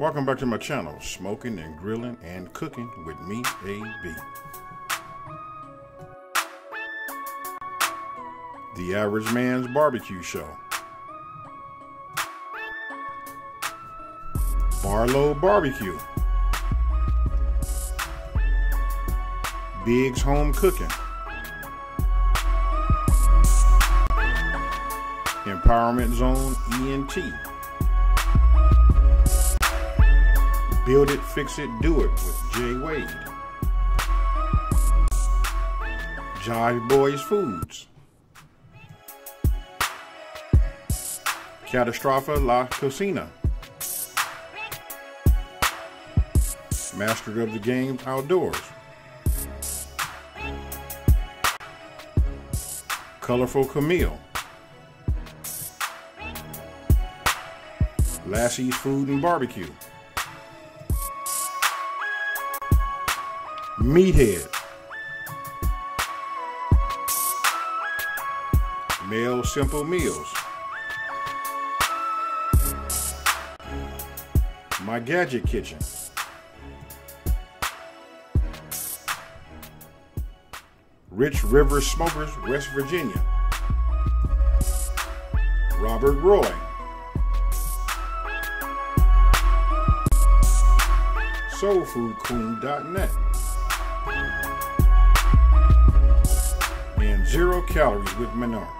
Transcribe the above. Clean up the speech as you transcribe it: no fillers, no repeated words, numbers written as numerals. Welcome back to my channel, Smoking and Grilling and Cooking with me, A.B. The Average Man's Barbecue Show. Barlow Barbecue. Biggs Home Cooking. Empowerment Zone ENT. Build It, Fix It, Do It with J. Wade. Jiveboy's Food's. Katastrofa La Cocina. Masters of the Game Outdoors. Kolorful Kalmele. Lasses' Food and Barbecue. MeatHead. Mel's Simple Meals. My Gadget Kitchen. Rich River Smokers, West Virginia. Robert Roy. SoulfoodQueen.net. Zero Calories with Manar.